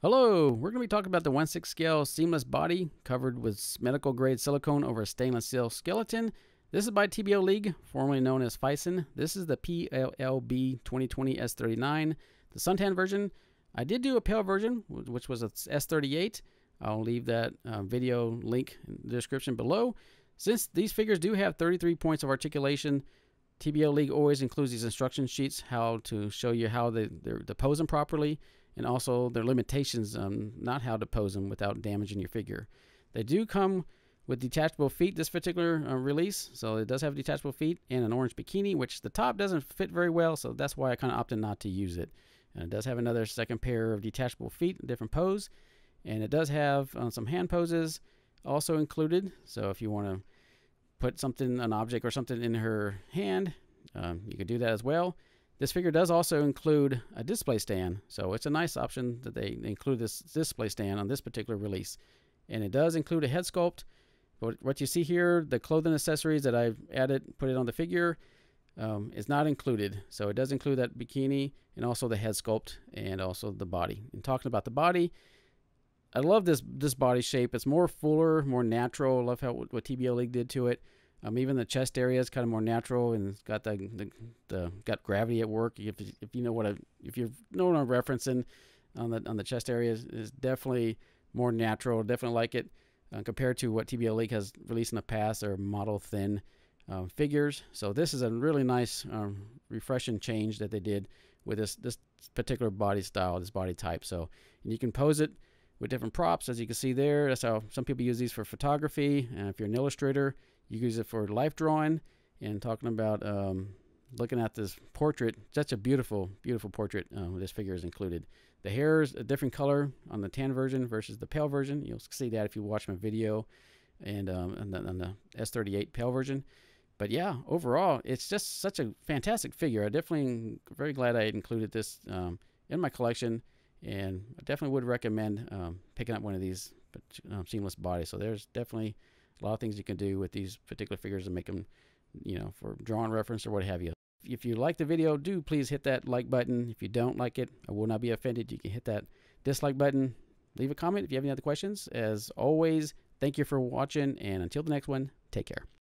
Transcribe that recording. Hello, we're going to be talking about the 1/6 scale seamless body covered with medical grade silicone over a stainless steel skeleton. This is by TBLeague, formerly known as Phicen. This is the PLLB 2020 S39, the suntan version. I did do a pale version, which was a S38. I'll leave that video link in the description below. Since these figures do have 33 points of articulation, TBLeague always includes these instruction sheets, how to show you how to pose them properly, and also their limitations on not how to pose them without damaging your figure. They do come with detachable feet, this particular release, so it does have detachable feet and an orange bikini, which the top doesn't fit very well, so that's why I kind of opted not to use it. And it does have another second pair of detachable feet, different pose, and it does have some hand poses also included, so if you want to put something, an object or something in her hand, you could do that as well. This figure does also include a display stand, so it's a nice option that they include this display stand on this particular release. And it does include a head sculpt. But what you see here, the clothing accessories that I've added, put it on the figure, is not included. So it does include that bikini and also the head sculpt and also the body. And talking about the body, I love this body shape. It's more fuller, more natural. I love how what TBLeague did to it. Even the chest area is kind of more natural, and it's got got gravity at work. If you know what I'm referencing on the chest area is definitely more natural. Definitely like it compared to what TBLeague has released in the past. They're model thin figures. So this is a really nice refreshing change that they did with this particular body style, this body type. So, and you can pose it with different props, as you can see there. That's how some people use these for photography, and if you're an illustrator, you use it for life drawing. And talking about looking at this portrait, such a beautiful, beautiful portrait. This figure is included. The hair is a different color on the tan version versus the pale version. You'll see that if you watch my video and on the S38 pale version. But yeah, overall, it's just such a fantastic figure. I definitely am very glad I included this in my collection. And I definitely would recommend picking up one of these seamless bodies. So there's definitely a lot of things you can do with these particular figures and make them, you know, for drawing reference or what have you. If you like the video, do please hit that like button. If you don't like it, I will not be offended. You can hit that dislike button. Leave a comment if you have any other questions. As always, thank you for watching, and until the next one, take care.